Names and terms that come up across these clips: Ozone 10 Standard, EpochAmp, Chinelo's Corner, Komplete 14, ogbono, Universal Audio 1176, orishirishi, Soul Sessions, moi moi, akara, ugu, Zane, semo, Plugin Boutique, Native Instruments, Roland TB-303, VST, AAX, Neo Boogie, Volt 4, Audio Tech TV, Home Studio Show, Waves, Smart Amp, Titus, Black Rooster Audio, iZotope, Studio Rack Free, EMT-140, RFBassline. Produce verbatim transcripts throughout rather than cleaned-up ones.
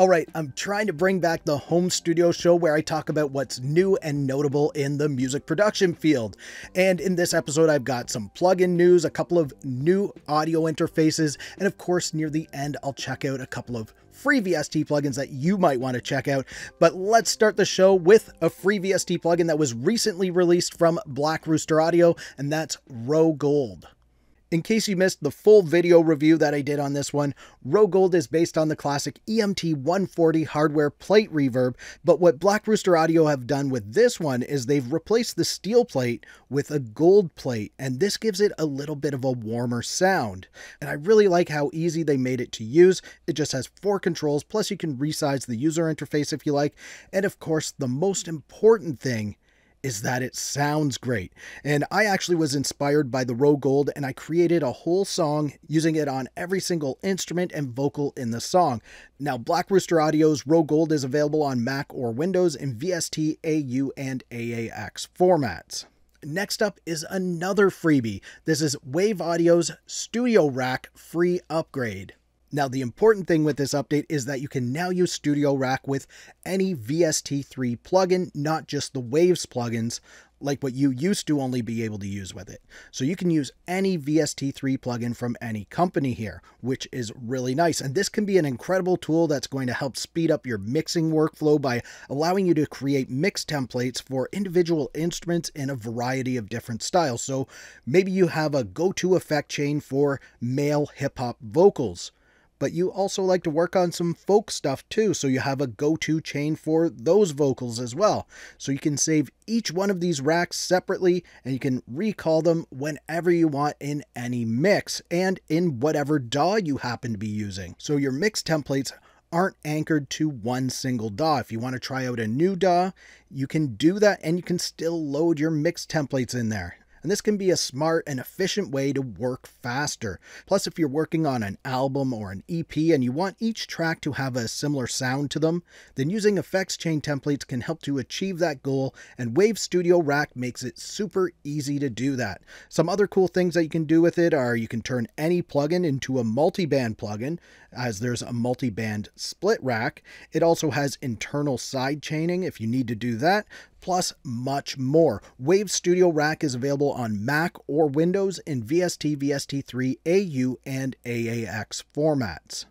All right, I'm trying to bring back the home studio show where I talk about what's new and notable in the music production field. And in this episode, I've got some plugin news, a couple of new audio interfaces, and of course, near the end, I'll check out a couple of free V S T plugins that you might want to check out. But let's start the show with a free V S T plugin that was recently released from Black Rooster Audio, and that's Ro Gold. In case you missed the full video review that I did on this one, Ro Gold is based on the classic E M T one forty hardware plate reverb, but what Black Rooster Audio have done with this one is they've replaced the steel plate with a gold plate, and this gives it a little bit of a warmer sound. And I really like how easy they made it to use. It just has four controls, plus you can resize the user interface if you like, and of course the most important thing is that it sounds great. And I actually was inspired by the Ro Gold, and I created a whole song using it on every single instrument and vocal in the song. Now, Black Rooster Audio's Ro Gold is available on Mac or Windows in V S T, A U, and A A X formats. Next up is another freebie. This is Wave Audio's Studio Rack Free upgrade. Now, the important thing with this update is that you can now use Studio Rack with any V S T three plugin, not just the Waves plugins, like what you used to only be able to use with it. So you can use any V S T three plugin from any company here, which is really nice. And this can be an incredible tool that's going to help speed up your mixing workflow by allowing you to create mix templates for individual instruments in a variety of different styles. So maybe you have a go-to effect chain for male hip-hop vocals, but you also like to work on some folk stuff too, so you have a go-to chain for those vocals as well. So you can save each one of these racks separately, and you can recall them whenever you want in any mix, and in whatever D A W you happen to be using. So your mix templates aren't anchored to one single D A W. If you want to try out a new D A W, you can do that, and you can still load your mix templates in there. And this can be a smart and efficient way to work faster. Plus, if you're working on an album or an E P and you want each track to have a similar sound to them, then using effects chain templates can help to achieve that goal, and Wave Studio Rack makes it super easy to do that. Some other cool things that you can do with it are you can turn any plugin into a multi-band plugin, as there's a multi-band split rack. It also has internal side chaining if you need to do that, plus much more. Wave Studio Rack is available on Mac or Windows in V S T, V S T three, A U, and A A X formats.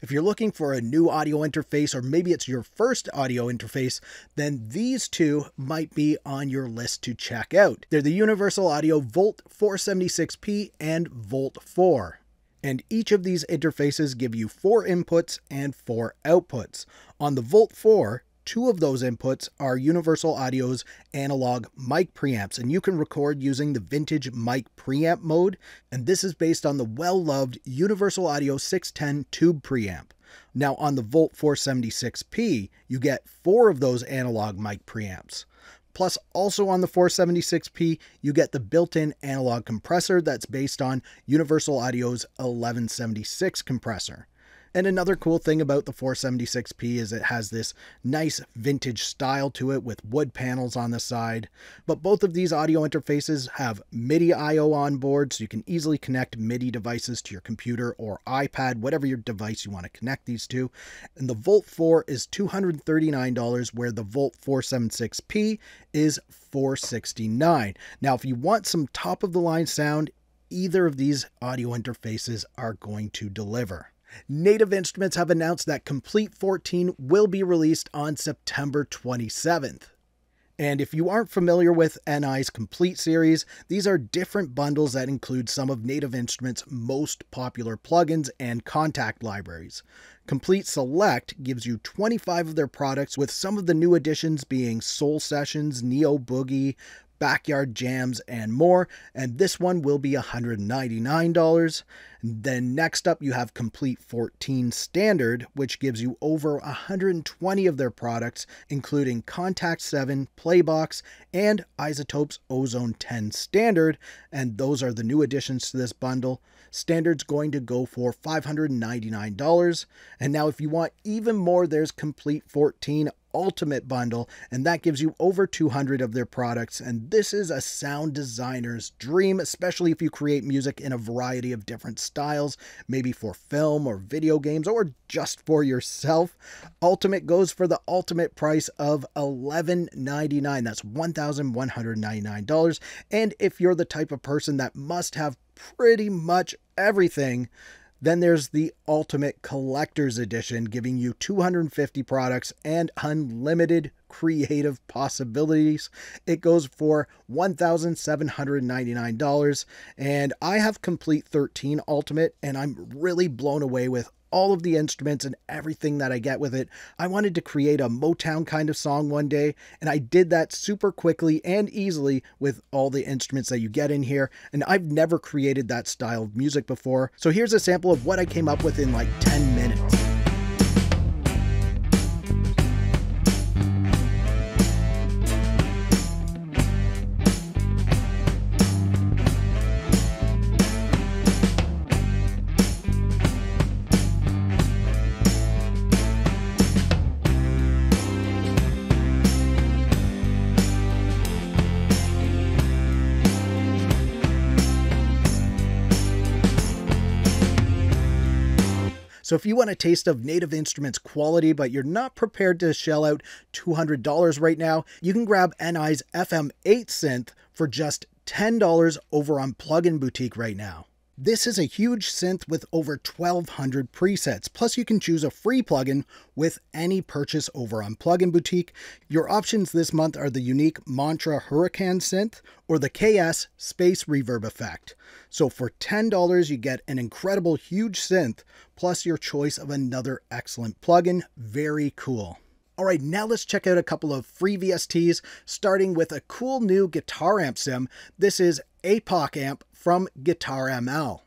If you're looking for a new audio interface, or maybe it's your first audio interface, then these two might be on your list to check out. They're the Universal Audio Volt four seventy-six P and Volt four. And each of these interfaces give you four inputs and four outputs. On the Volt four, two of those inputs are Universal Audio's analog mic preamps, and you can record using the vintage mic preamp mode, and this is based on the well-loved Universal Audio six ten tube preamp. Now, on the Volt four seventy-six P, you get four of those analog mic preamps. Plus, also on the four seventy-six P, you get the built-in analog compressor that's based on Universal Audio's eleven seventy-six compressor. And another cool thing about the four seventy-six P is it has this nice vintage style to it with wood panels on the side. But both of these audio interfaces have MIDI I O on board, so you can easily connect MIDI devices to your computer or iPad, whatever your device you want to connect these to. And the Volt four is two hundred thirty-nine dollars, where the Volt four seventy-six P is four hundred sixty-nine dollars. Now, if you want some top-of-the-line sound, either of these audio interfaces are going to deliver. Native Instruments have announced that Komplete fourteen will be released on September twenty-seventh. And if you aren't familiar with N I's Komplete series, these are different bundles that include some of Native Instruments' most popular plugins and Kontakt libraries. Komplete Select gives you twenty-five of their products, with some of the new additions being Soul Sessions, Neo Boogie, Backyard Jams, and more, and this one will be one hundred ninety-nine dollars. Then next up, you have Komplete fourteen Standard, which gives you over one hundred twenty of their products, including Kontakt seven, Playbox, and iZotope's Ozone ten Standard, and those are the new additions to this bundle. Standard's going to go for five hundred ninety-nine dollars, and now if you want even more, there's Komplete fourteen ultimate bundle, and that gives you over two hundred of their products. And this is a sound designer's dream, especially if you create music in a variety of different styles, maybe for film or video games or just for yourself. Ultimate goes for the ultimate price of eleven ninety-nine. That's one thousand one hundred ninety-nine dollars. And if you're the type of person that must have pretty much everything, then there's the Ultimate Collector's Edition, giving you two hundred fifty products and unlimited creative possibilities. It goes for one thousand seven hundred ninety-nine dollars. And I have Komplete fourteen Ultimate, and I'm really blown away with all of the instruments and everything that I get with it. I wanted to create a Motown kind of song one day, and I did that super quickly and easily with all the instruments that you get in here. And I've never created that style of music before. So here's a sample of what I came up with in like ten minutes. So if you want a taste of Native Instruments quality, but you're not prepared to shell out two hundred dollars right now, you can grab N I's F M eight synth for just ten dollars over on Plugin Boutique right now. This is a huge synth with over twelve hundred presets. Plus you can choose a free plugin with any purchase over on Plugin Boutique. Your options this month are the unique Mantra Hurricane synth or the K S Space reverb effect. So for ten dollars, you get an incredible huge synth, plus your choice of another excellent plugin. Very cool. All right, now let's check out a couple of free V S Ts, starting with a cool new GuitarAmp sim. This is EpochAmp from GuitarML.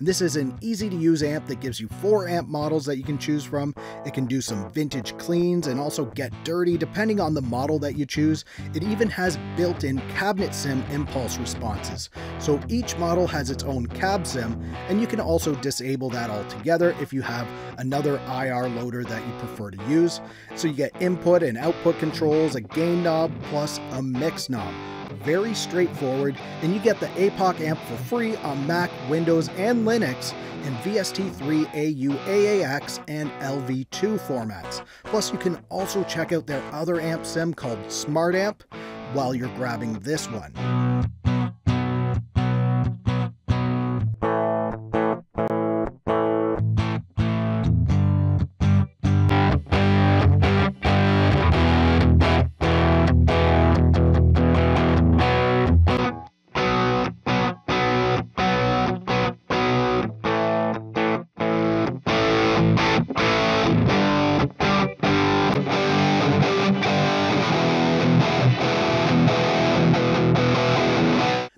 And this is an easy to use amp that gives you four amp models that you can choose from. It can do some vintage cleans and also get dirty depending on the model that you choose. It even has built-in cabinet sim impulse responses. So each model has its own cab sim, and you can also disable that altogether if you have another I R loader that you prefer to use. So you get input and output controls, a gain knob, plus a mix knob. Very straightforward, and you get the EpochAmp for free on Mac, Windows, and Linux in V S T three, A U, A A X, and L V two formats. Plus, you can also check out their other amp sim called Smart Amp while you're grabbing this one.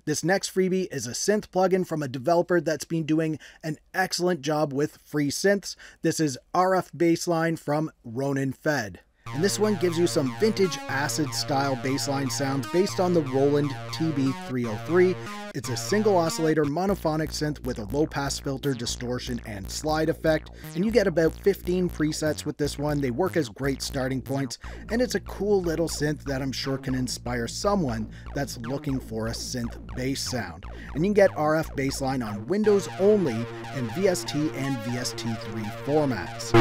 This next freebie is a synth plugin from a developer that's been doing an excellent job with free synths. This is RFBassline from Ronan Fed. And this one gives you some vintage acid style bassline sounds based on the Roland T B three oh three. It's a single oscillator monophonic synth with a low pass filter, distortion, and slide effect. And you get about fifteen presets with this one. They work as great starting points, and it's a cool little synth that I'm sure can inspire someone that's looking for a synth bass sound. And you can get R F Bassline on Windows only in V S T and V S T three formats.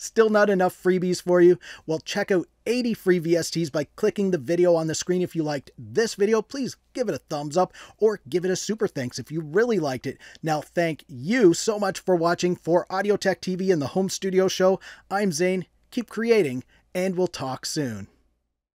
Still not enough freebies for you? Well, check out eighty free V S Ts by clicking the video on the screen. If you liked this video, please give it a thumbs up or give it a super thanks if you really liked it. Now, thank you so much for watching. For Audio Tech T V and the Home Studio Show, I'm Zane. Keep creating, and we'll talk soon.